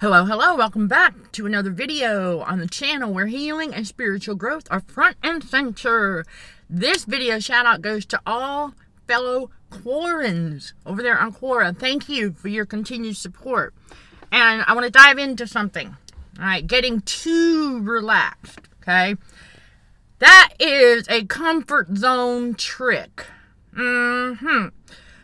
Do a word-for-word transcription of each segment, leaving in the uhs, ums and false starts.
Hello, hello, welcome back to another video on the channel where healing and spiritual growth are front and center. This video shout out goes to all fellow Quorans over there on Quora. Thank you for your continued support. And I want to dive into something. All right, getting too relaxed, okay? That is a comfort zone trick. Mm-hmm.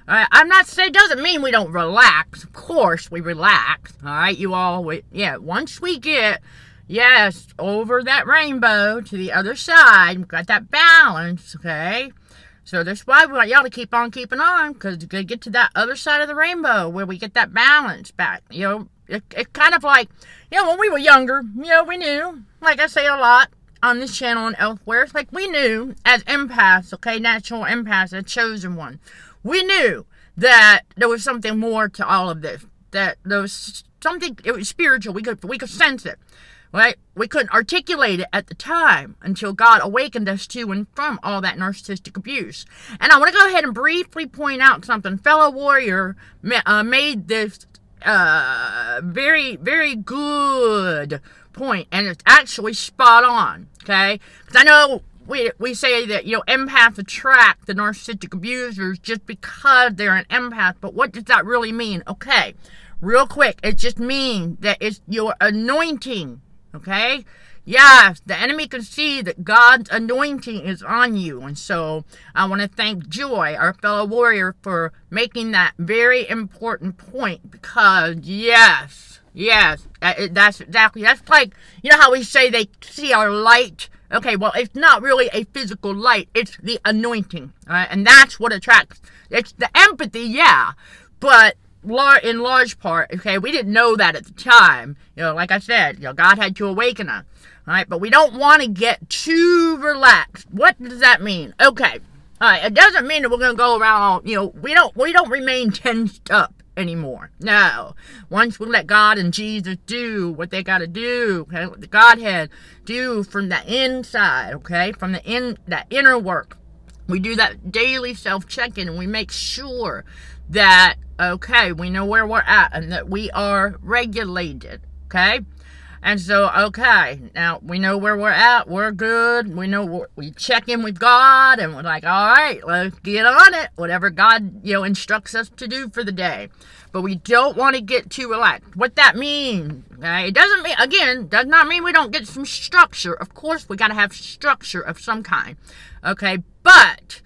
Uh, I'm not saying, doesn't mean we don't relax. Of course we relax. All right, you all, we, yeah, once we get, yes, over that rainbow to the other side, we've got that balance, okay? So that's why we want y'all to keep on keeping on, because you're going to get to that other side of the rainbow where we get that balance back. You know, it's it kind of like, you know, when we were younger, you know, we knew, like I say a lot on this channel and elsewhere, it's like we knew as empaths, okay, natural empaths, a chosen one. We knew that there was something more to all of this, that there was something, it was spiritual, we could, we could sense it, right? We couldn't articulate it at the time until God awakened us to and from all that narcissistic abuse. And I want to go ahead and briefly point out something. Fellow warrior uh, made this uh, very, very good point, and it's actually spot on, okay? Because I know We, we say that, you know, empaths attract the narcissistic abusers just because they're an empath. But what does that really mean? Okay, real quick, it just means that it's your anointing, okay? Yes, the enemy can see that God's anointing is on you. And so I want to thank Joy, our fellow warrior, for making that very important point. Because, yes, yes, that's exactly, that's like, you know how we say they see our light? Okay, well, it's not really a physical light. It's the anointing, all right? And that's what attracts. It's the empathy, yeah, but lar in large part, okay, we didn't know that at the time. You know, like I said, you know, God had to awaken us, all right? But we don't want to get too relaxed. What does that mean? Okay, all right, it doesn't mean that we're going to go around, you know, we don't, we don't remain tensed up anymore. No. Once we let God and Jesus do what they got to do, okay, what the Godhead do from the inside, okay, from the in that inner work, we do that daily self-check-in, and we make sure that, okay, we know where we're at and that we are regulated, okay? And so, okay, now we know where we're at, we're good, we know we're, we check in with God, and we're like, all right, let's get on it, whatever God, you know, instructs us to do for the day. But we don't want to get too relaxed. What that means, okay, it doesn't mean, again, does not mean we don't get some structure. Of course, we got to have structure of some kind, okay, but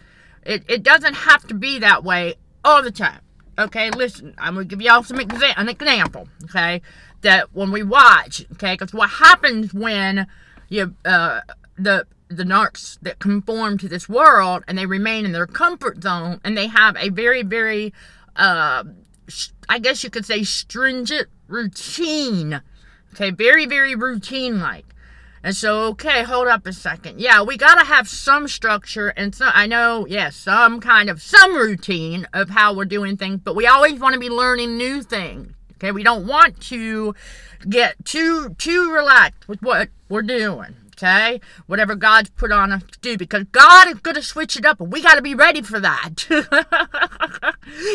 it, it doesn't have to be that way all the time. Okay, listen, I'm going to give y'all some exa an example, okay, that when we watch, okay, because what happens when you, uh, the, the narcs that conform to this world and they remain in their comfort zone and they have a very, very, uh, I guess you could say stringent routine, okay, very, very routine-like. And so, okay, hold up a second. Yeah, we got to have some structure and some, I know, yes, yeah, some kind of, some routine of how we're doing things, but we always want to be learning new things, okay? We don't want to get too, too relaxed with what we're doing, okay? Whatever God's put on us to do, because God is going to switch it up, and we got to be ready for that.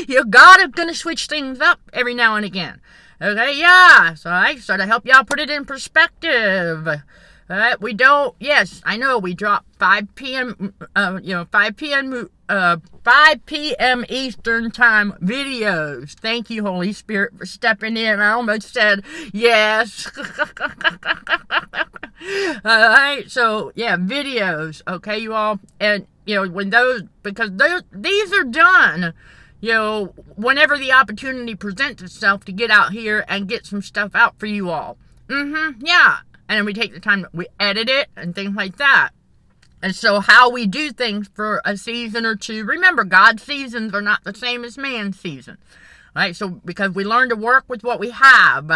Your God is going to switch things up every now and again, okay? Yeah, so, right, so to help y'all put it in perspective. Uh, we don't, yes, I know we drop five p m, uh, you know, five p m, uh, five p m Eastern Time videos. Thank you, Holy Spirit, for stepping in. I almost said yes. All right, so, yeah, videos, okay, you all, and, you know, when those, because those, these are done, you know, whenever the opportunity presents itself to get out here and get some stuff out for you all. Mm-hmm, yeah. And then we take the time, we edit it, and things like that. And so how we do things for a season or two. Remember, God's seasons are not the same as man's seasons. Right? So, because we learn to work with what we have.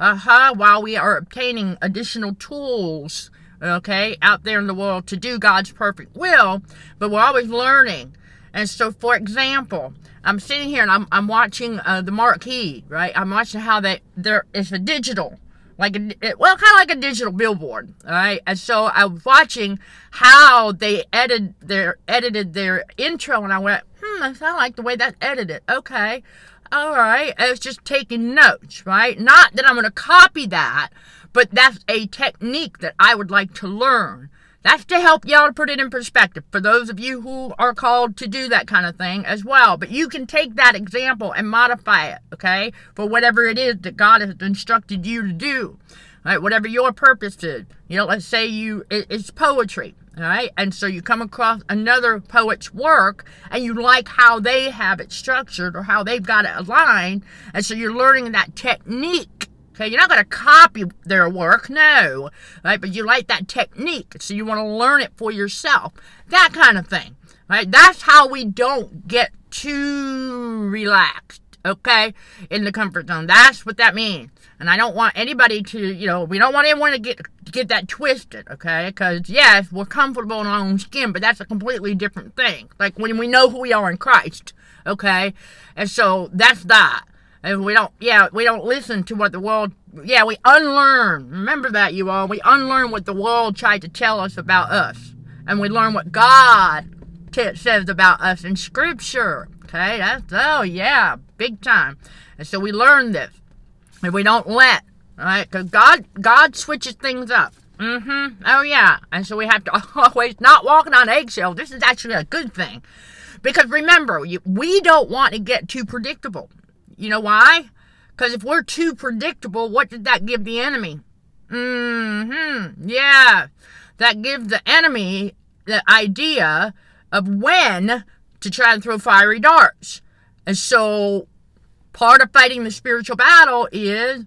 Uh-huh. While we are obtaining additional tools, okay, out there in the world to do God's perfect will. But we're always learning. And so, for example, I'm sitting here and I'm, I'm watching uh, the marquee, right? I'm watching how they, they're, it's a digital. Like, a, well, kind of like a digital billboard, all right? And so I was watching how they edit their, edited their intro, and I went, hmm, I like the way that's edited. Okay. all right, it's just taking notes, right? Not that I'm going to copy that, but that's a technique that I would like to learn. That's to help y'all to put it in perspective for those of you who are called to do that kind of thing as well. But you can take that example and modify it, okay, for whatever it is that God has instructed you to do, all right, whatever your purpose is. You know, let's say you, it, it's poetry, all right, and so you come across another poet's work and you like how they have it structured or how they've got it aligned, and so you're learning that technique. Okay, you're not going to copy their work, no, right? But you like that technique, so you want to learn it for yourself, that kind of thing, right? That's how we don't get too relaxed, okay, in the comfort zone. That's what that means, and I don't want anybody to, you know, we don't want anyone to get get that twisted, okay, because, yes, we're comfortable in our own skin, but that's a completely different thing, like when we know who we are in Christ, okay, and so that's that. And we don't, yeah, we don't listen to what the world, yeah, we unlearn. Remember that, you all. We unlearn what the world tried to tell us about us. And we learn what God t says about us in Scripture. Okay, that's, oh, yeah, big time. And so we learn this. And we don't let, all right, because God, God switches things up. Mm-hmm, oh, yeah. And so we have to always not walking on eggshells. This is actually a good thing. Because remember, you, we don't want to get too predictable. You know why? Because if we're too predictable, what did that give the enemy? Mm-hmm. Yeah. That gives the enemy the idea of when to try and throw fiery darts. And so part of fighting the spiritual battle is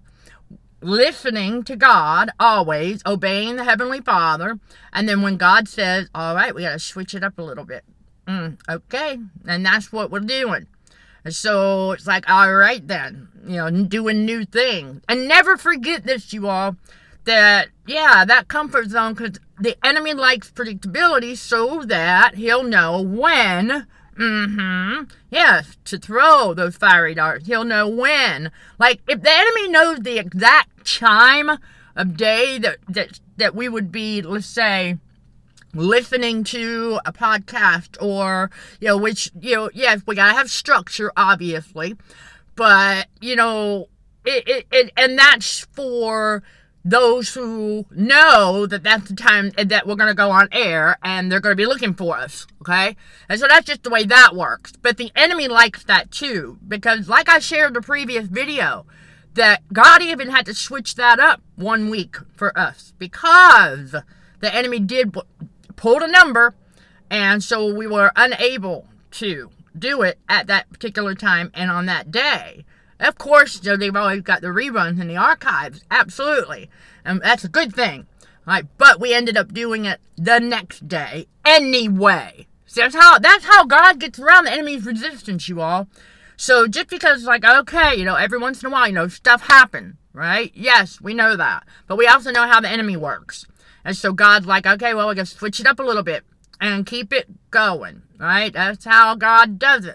listening to God always, obeying the Heavenly Father. And then when God says, all right, we got to switch it up a little bit. Mm, okay. And that's what we're doing. So it's like, all right then, you know, doing new things. And never forget this, you all, that, yeah, that comfort zone, because the enemy likes predictability so that he'll know when, mm-hmm, yes, to throw those fiery darts. He'll know when. Like, if the enemy knows the exact time of day that, that, that we would be, let's say, listening to a podcast, or, you know, which, you know, yes, we gotta have structure, obviously, but, you know, it, it, it and that's for those who know that that's the time that we're gonna go on air, and they're gonna be looking for us, okay? And so that's just the way that works, but the enemy likes that too, because like I shared in the previous video, that God even had to switch that up one week for us, because the enemy did pulled a number, and so we were unable to do it at that particular time and on that day. Of course, you know, they've always got the reruns in the archives, absolutely, and that's a good thing. All right, but we ended up doing it the next day anyway. So that's how that's how God gets around the enemy's resistance, you all. So just because, like, okay, you know, every once in a while, you know, stuff happens, right? Yes, we know that, but we also know how the enemy works. And so God's like, okay, well, we're going to switch it up a little bit and keep it going, right? That's how God does it.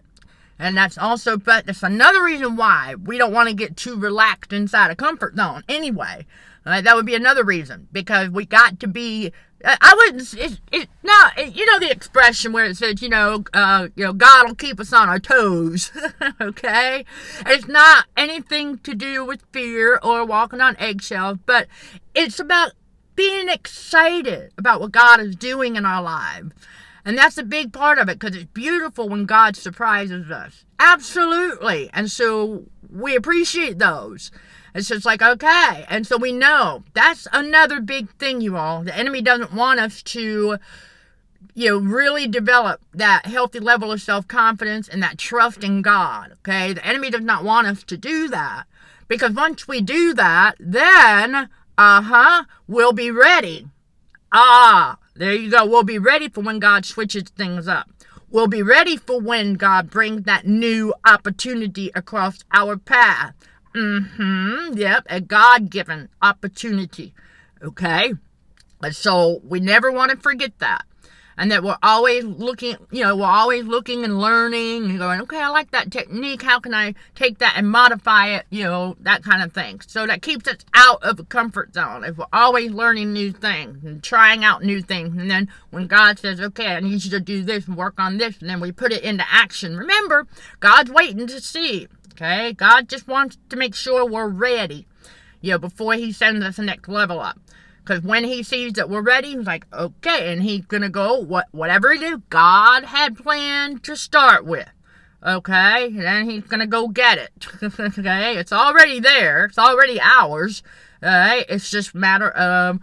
And that's also, but that's another reason why we don't want to get too relaxed inside a comfort zone anyway. Right? That would be another reason, because we got to be, I wouldn't, it, it, no, it, you know the expression where it says, you know, uh, you know, God will keep us on our toes, okay? It's not anything to do with fear or walking on eggshells, but it's about being excited about what God is doing in our lives. And that's a big part of it, because it's beautiful when God surprises us. Absolutely. And so we appreciate those. It's just like, okay. And so we know. That's another big thing, you all. The enemy doesn't want us to, you know, really develop that healthy level of self-confidence and that trust in God. Okay? The enemy does not want us to do that. Because once we do that, then Uh-huh, we'll be ready. Ah, there you go. We'll be ready for when God switches things up. We'll be ready for when God brings that new opportunity across our path. Mm-hmm, yep, a God-given opportunity, okay? And so we never want to forget that. And that we're always looking, you know, we're always looking and learning and going, okay, I like that technique. How can I take that and modify it? You know, that kind of thing. So that keeps us out of the comfort zone. If we're always learning new things and trying out new things. And then when God says, okay, I need you to do this and work on this. And then we put it into action. Remember, God's waiting to see. Okay, God just wants to make sure we're ready, you know, before he sends us the next level up. Because when he sees that we're ready, he's like, okay, and he's going to go, what, whatever it is, God had planned to start with. Okay, and then he's going to go get it. Okay, it's already there. It's already ours. Alright, it's just a matter of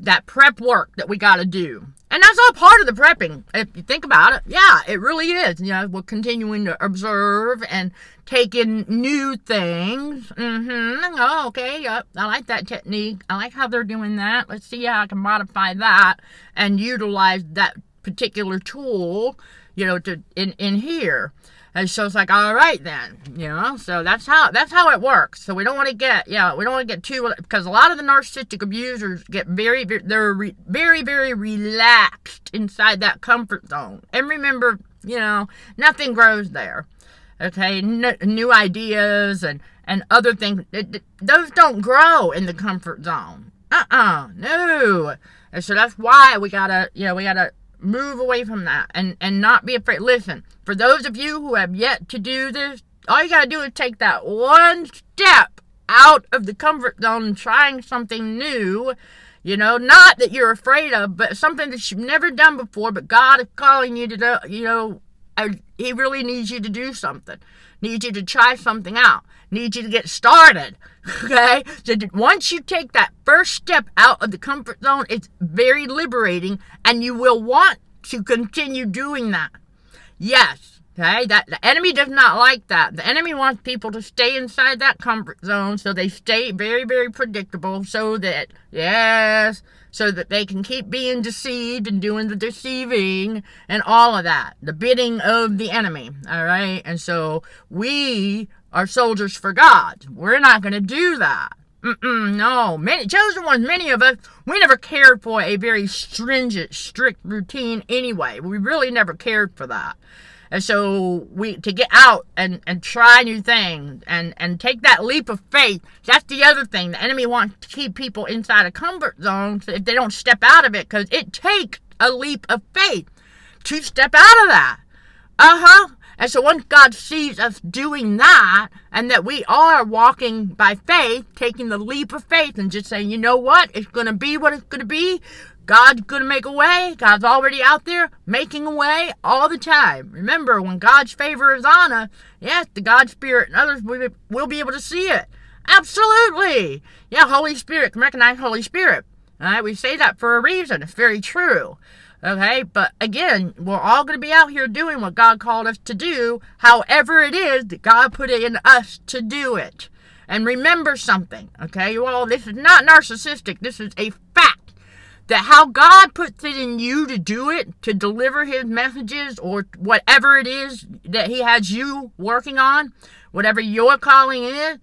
that prep work that we got to do. And that's all part of the prepping. If you think about it, yeah, it really is. You know, we're continuing to observe and take in new things. Mm-hmm. Oh, okay, yep. I like that technique. I like how they're doing that. Let's see how I can modify that and utilize that particular tool, you know, to in, in here. And so it's like, all right then, you know, so that's how, that's how it works. So we don't want to get, yeah, we don't want to get too, because a lot of the narcissistic abusers get very, very they're re, very, very relaxed inside that comfort zone. And remember, you know, nothing grows there. Okay, no, new ideas and, and other things, it, it, those don't grow in the comfort zone. Uh-uh, no. And so that's why we gotta, you know, we gotta move away from that and, and not be afraid. Listen, for those of you who have yet to do this, all you got to do is take that one step out of the comfort zone and trying something new, you know, not that you're afraid of, but something that you've never done before, but God is calling you to do, you know, he really needs you to do something, needs you to try something out, needs you to get started, okay? So once you take that first step out of the comfort zone, it's very liberating, and you will want to continue doing that. Yes, okay? That, the enemy does not like that. The enemy wants people to stay inside that comfort zone, so they stay very, very predictable, so that, yes, so that they can keep being deceived and doing the deceiving and all of that. The bidding of the enemy, all right? And so we are soldiers for God. We're not going to do that. Mm-mm, no. Many, chosen ones, many of us, we never cared for a very stringent, strict routine anyway. We really never cared for that. And so we to get out and, and try new things and, and take that leap of faith. That's the other thing. The enemy wants to keep people inside a comfort zone if they don't step out of it, because it takes a leap of faith to step out of that. Uh-huh. And so once God sees us doing that, and that we are walking by faith, taking the leap of faith and just saying, you know what, it's going to be what it's going to be. God's going to make a way. God's already out there making a way all the time. Remember, when God's favor is on us, yes, the God Spirit and others will be, will be able to see it. Absolutely. Yeah, Holy Spirit. Can recognize Holy Spirit. All right, we say that for a reason. It's very true. Okay, but again, we're all going to be out here doing what God called us to do, however it is that God put it in us to do it. And remember something, okay? Well, this is not narcissistic. This is a fact that how God puts it in you to do it, to deliver his messages or whatever it is that he has you working on, whatever your calling is,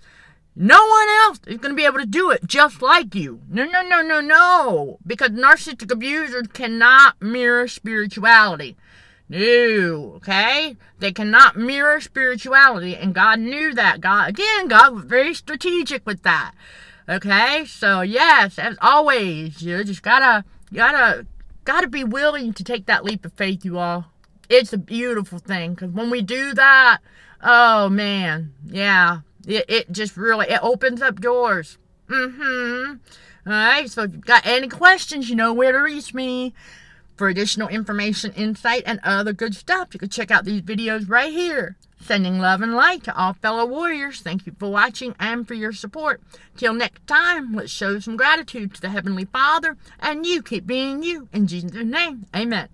no one else is going to be able to do it just like you. No, no, no, no, no. Because narcissistic abusers cannot mirror spirituality. No, okay? They cannot mirror spirituality, and God knew that. God, again, God was very strategic with that. Okay? So, yes, as always, you just gotta, gotta, gotta be willing to take that leap of faith, you all. It's a beautiful thing, because when we do that, oh, man, yeah. It, it just really, it opens up doors. Mm-hmm. All right, so if you've got any questions, you know where to reach me. For additional information, insight, and other good stuff, you can check out these videos right here. Sending love and light to all fellow warriors. Thank you for watching and for your support. Till next time, let's show some gratitude to the Heavenly Father, and you keep being you. In Jesus' name, amen.